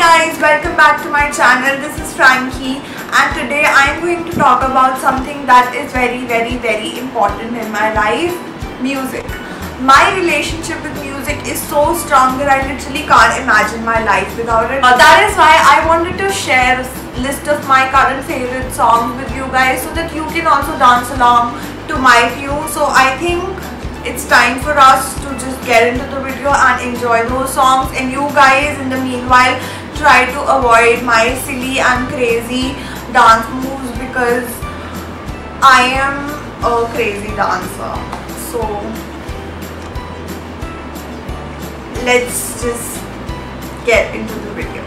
guys, welcome back to my channel. This is Frankie and today I am going to talk about something that is very, very, very important in my life, music. My relationship with music is so strong that I literally can't imagine my life without it. That is why I wanted to share a list of my current favorite songs with you guys so that you can also dance along to my view. So I think it's time for us to just get into the video and enjoy those songs, and you guys in the meanwhile try to avoid my silly and crazy dance moves because I am a crazy dancer. So let's just get into the video.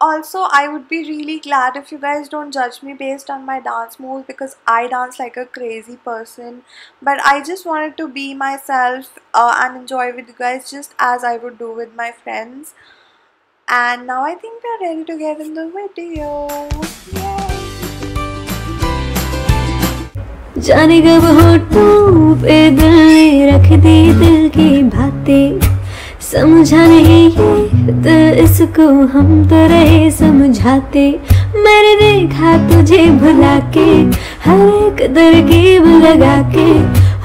Also, I would be really glad if you guys don't judge me based on my dance moves because I dance like a crazy person, but I just wanted to be myself and enjoy with you guys just as I would do with my friends. And now I think we are ready to get in the video. Yay! जाने कब होठों पे दिल रख दी दिल की बातें समझा नहीं ये तो इसको हम तो रहे समझाते मैंने देखा तुझे भुला के हर एक तरकीब लगा के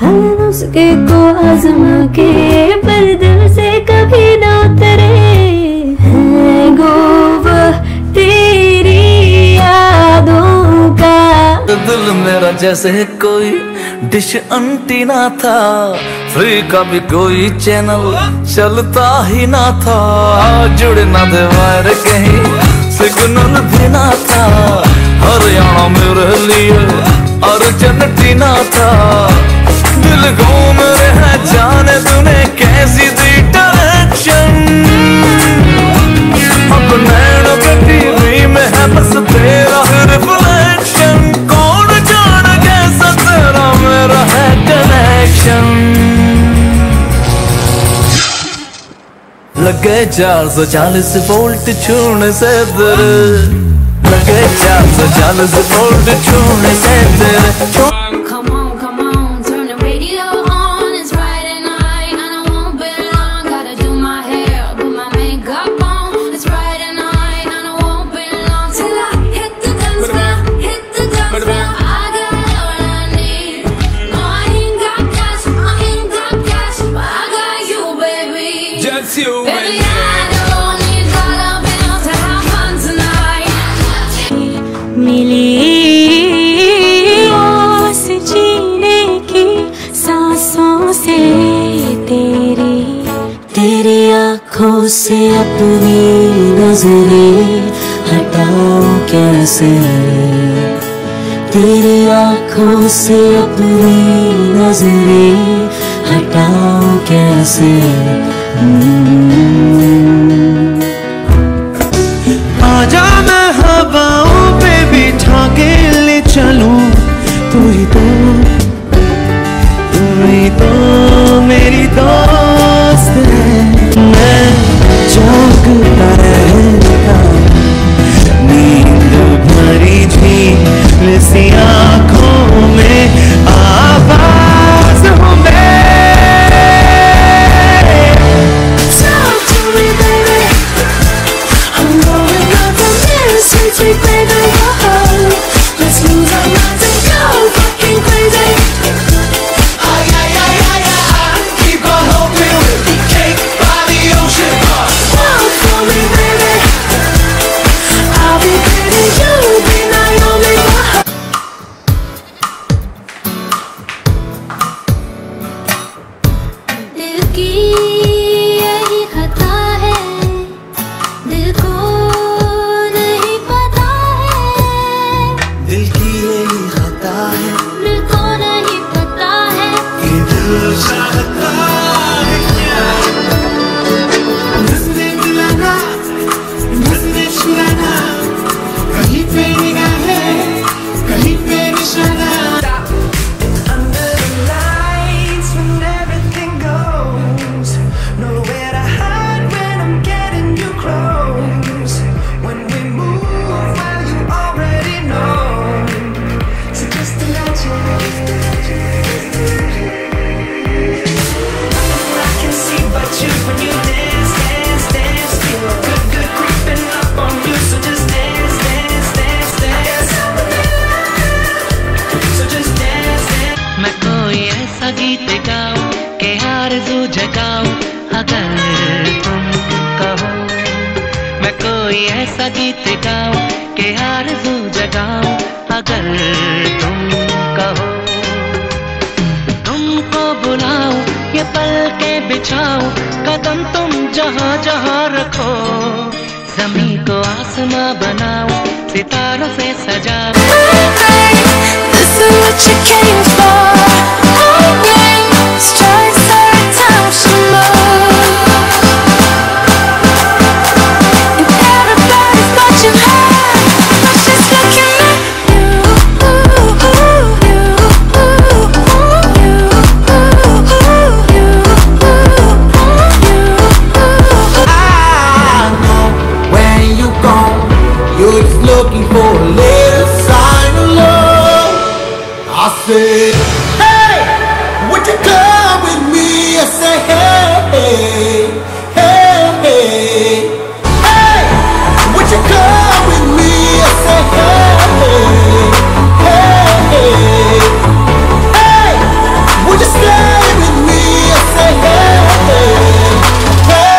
हर नुस्खे को आजमा के पर दिल से कभी ना उतरे है गोवा तेरी यादों का दिल मेरा जैसे कोई डिश एंटीना था फ्री का भी कोई चैनल चलता ही ना था जुड़ना दीवार कहीं सिग्नल भी ना था हरियाणा मेरे लिए अर्जेंटीना था दिल घूम रहा जाने तूने कैसी दी डायरेक्शन अब नैनों के टीवी में है बस तेरा रिफ्लेक्शन कौन जाने कैसा तेरा मेरा है कनेक्शन लगे 440 वोल्ट छूने से दिल लगे 440 वोल्ट छूने से दिल come on turn the radio on it's Friday night and I won't be long gotta do my hair put my makeup on it's Friday night and I won't be long till I hit the dance floor I got what I need no I ain't got cash I ain't got cash but I got you baby just you से अपनी नजरें हटाओ कैसे तेरी आँखों से अपनी नजरें हटाओ कैसे आजा मैं हवाओं पे बिठा के ले चलूं तू ही तो मेरी दोस्त है आँखों में आवाज हूँ मैं कोई ऐसा गीत गाओ के आरज़ू जगाओ अगर तुम कहो। तुमको बुलाओ ये पलके बिछाओ कदम तुम जहाँ जहाँ रखो। ज़मीं को आसमां बनाओ सितारों से सजाओ। Looking for a little sign of love. I said, hey, would you come with me? I said, hey, hey, hey, hey, would you come with me? I said, hey, hey, hey, hey, would you stay with me? I said, hey, hey, hey.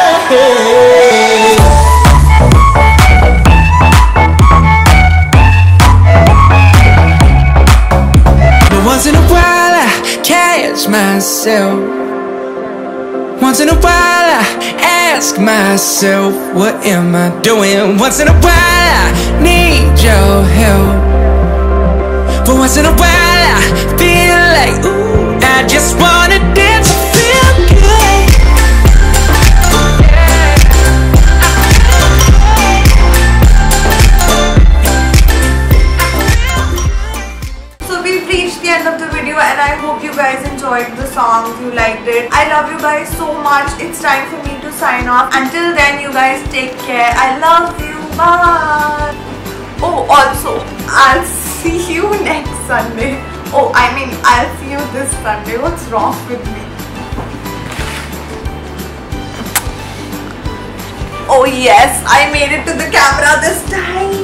Myself. Once in a while I ask myself, what am I doing? Once in a while I need your help. But once in a while I feel like, ooh, I just wanna dance and feel good. So we've reached the end of the video and I hope you guys enjoyed the song, you liked it. I love you guys so much. It's time for me to sign off. Until then, you guys take care. I love you. Bye. Oh, also, I'll see you next Sunday. Oh, I mean, I'll see you this Sunday. What's wrong with me? Oh yes, I made it to the camera this time.